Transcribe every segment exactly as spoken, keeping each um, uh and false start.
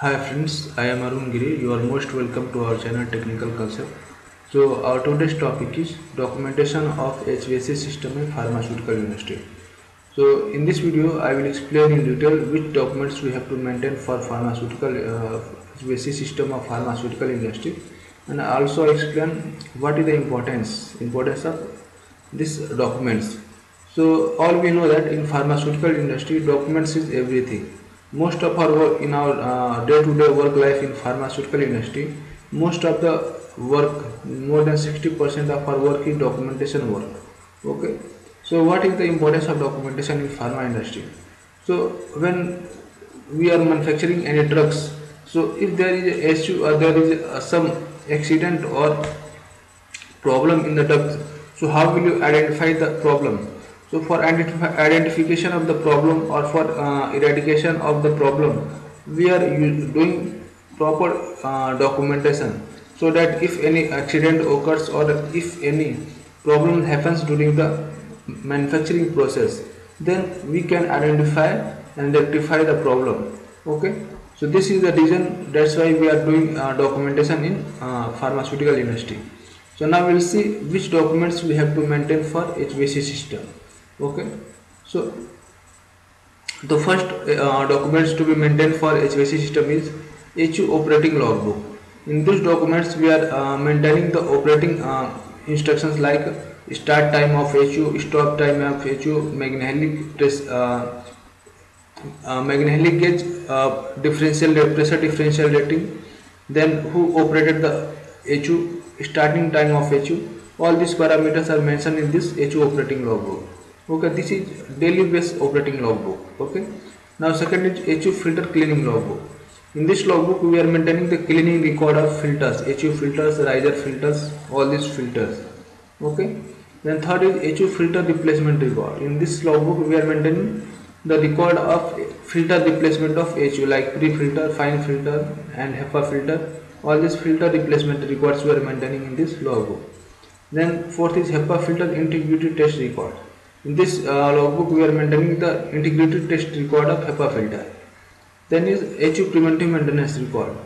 Hi friends, I am Arun Giri. You are most welcome to our channel Technical Concept. So our today's topic is documentation of H V A C system in pharmaceutical industry. So in this video, I will explain in detail which documents we have to maintain for pharmaceutical uh, H V A C system of pharmaceutical industry, and I also explain what is the importance importance of these documents. So all we know that in pharmaceutical industry, documents is everything. Most of our work in our uh, day to day work life in pharmaceutical industry, most of the work, more than sixty percent of our work is documentation work. Okay, so what is the importance of documentation in pharma industry? So when we are manufacturing any drugs, so if there is an issue or there is a, some accident or problem in the drug, so how will you identify the problem? So for identif identification of the problem or for uh, eradication of the problem, we are doing proper uh, documentation, so that if any accident occurs or if any problem happens during the manufacturing process, then we can identify and rectify the problem. Okay, so this is the reason, that's why we are doing uh, documentation in uh, pharmaceutical industry. So now we will see which documents we have to maintain for H V A C system. Okay, so the first uh, documents to be maintained for H V A C system is H U operating logbook. In these documents we are uh, maintaining the operating uh, instructions like start time of H U, stop time of H U, magnetic press, uh, uh, magnetic gauge, uh, differential pressure differential rating, then who operated the H U, starting time of H U. All these parameters are mentioned in this H U operating logbook. Okay, this is daily based operating logbook. Okay, now second is H U filter cleaning logbook. In this logbook, we are maintaining the cleaning record of filters, H U filters, riser filters, all these filters. Okay, then third is H U filter replacement record. In this logbook, we are maintaining the record of filter replacement of H U, like pre-filter, fine filter, and HEPA filter. All these filter replacement records we are maintaining in this logbook. Then fourth is HEPA filter integrity test record. In this uh, logbook, we are maintaining the integrity test record of HEPA filter. Then is H U preventive maintenance record.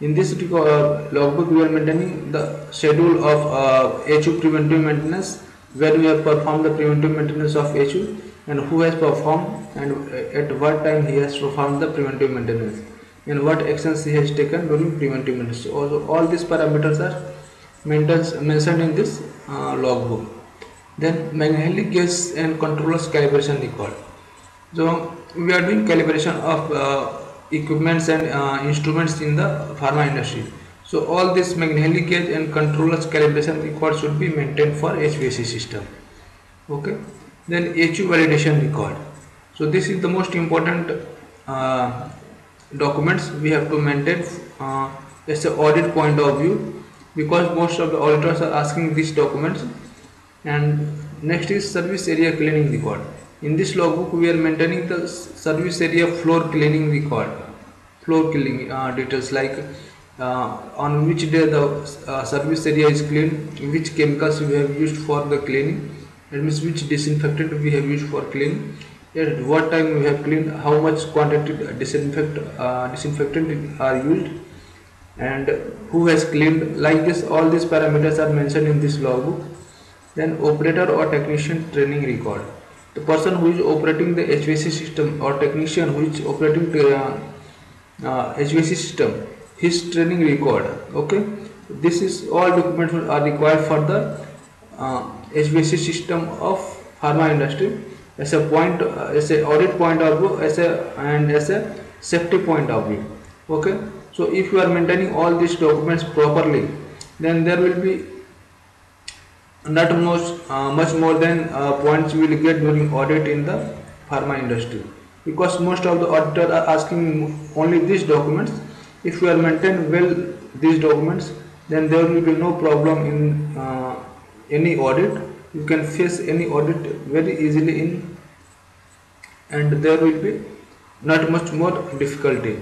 In this record, uh, logbook, we are maintaining the schedule of uh, H U preventive maintenance, where we have performed the preventive maintenance of H U and who has performed and at what time he has performed the preventive maintenance and what actions he has taken during preventive maintenance. Also, all these parameters are mentioned in this uh, logbook. Then magnetic gauge and controllers calibration record. So we are doing calibration of uh, equipments and uh, instruments in the pharma industry. So all this magnetic gauge and controllers calibration record should be maintained for H V A C system. Okay. Then H U validation record. So this is the most important uh, documents we have to maintain uh, as an audit point of view, because most of the auditors are asking these documents. And next is service area cleaning record. In this logbook, we are maintaining the service area floor cleaning record, floor cleaning uh, details like uh, on which day the uh, service area is cleaned, which chemicals we have used for the cleaning, that means which disinfectant we have used for cleaning, at what time we have cleaned, how much quantity disinfect, uh, disinfectant are used, and who has cleaned. Like this, all these parameters are mentioned in this logbook. Then operator or technician training record. The person who is operating the H V A C system or technician who is operating the uh, uh, H V A C system, his training record. Okay, this is all documents are required for the uh, H V A C system of pharma industry as a point, uh, as a audit point of view, as a and as a safety point of view. Okay, so if you are maintaining all these documents properly, then there will be not most, uh, much more than uh, points you will get during audit in the pharma industry, because most of the auditors are asking only these documents. If you are maintained well these documents, then there will be no problem in uh, any audit. You can face any audit very easily in, and there will be not much more difficulty.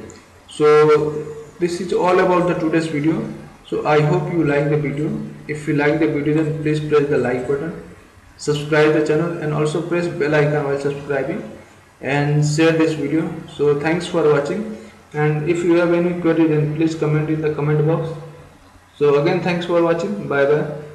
So this is all about the today's video. So I hope you like the video. If you like the video, then please press the like button, subscribe the channel, and also press bell icon while subscribing, and share this video. So thanks for watching. And if you have any query, then please comment in the comment box. So again, thanks for watching. Bye bye.